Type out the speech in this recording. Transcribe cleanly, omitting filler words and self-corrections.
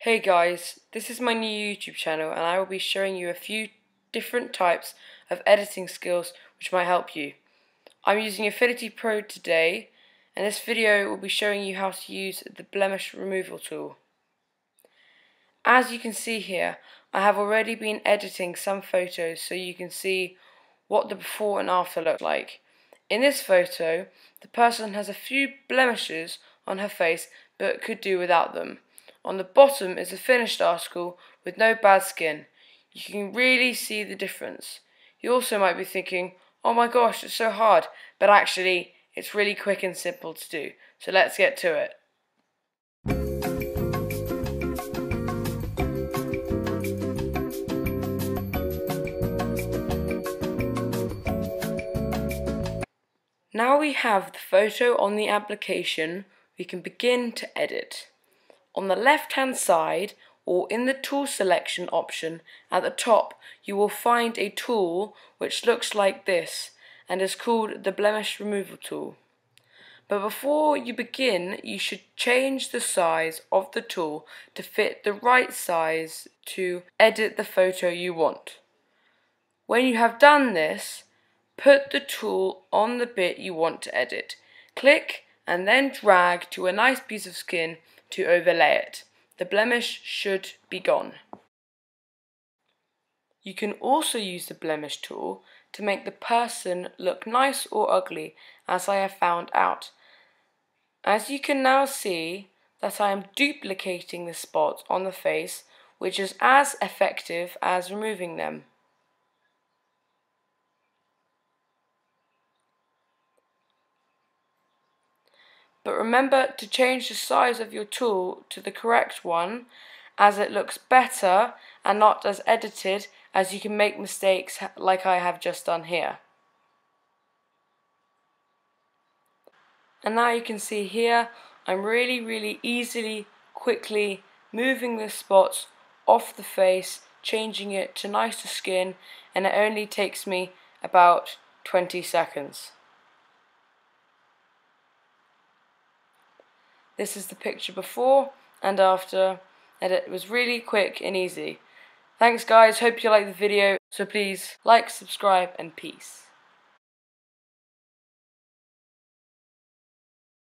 Hey guys, this is my new YouTube channel and I will be showing you a few different types of editing skills which might help you. I'm using Affinity Pro today and this video will be showing you how to use the blemish removal tool. As you can see here, I have already been editing some photos so you can see what the before and after look like. In this photo, the person has a few blemishes on her face but could do without them. On the bottom is a finished article with no bad skin. You can really see the difference. You also might be thinking, oh my gosh, it's so hard, but actually it's really quick and simple to do. So let's get to it. Now we have the photo on the application, we can begin to edit. On the left hand side, or in the tool selection option at the top, you will find a tool which looks like this and is called the blemish removal tool. But before you begin, you should change the size of the tool to fit the right size to edit the photo you want. When you have done this, put the tool on the bit you want to edit. Click and then drag to a nice piece of skin to overlay it. The blemish should be gone. You can also use the blemish tool to make the person look nice or ugly, as I have found out. As you can now see that I am duplicating the spots on the face, which is as effective as removing them. But remember to change the size of your tool to the correct one, as it looks better and not as edited, as you can make mistakes like I have just done here. And now you can see here I'm really easily, quickly moving the spots off the face, changing it to nicer skin, and it only takes me about 20 seconds. This is the picture before and after, and it was really quick and easy. Thanks guys, hope you liked the video, so please like, subscribe and peace.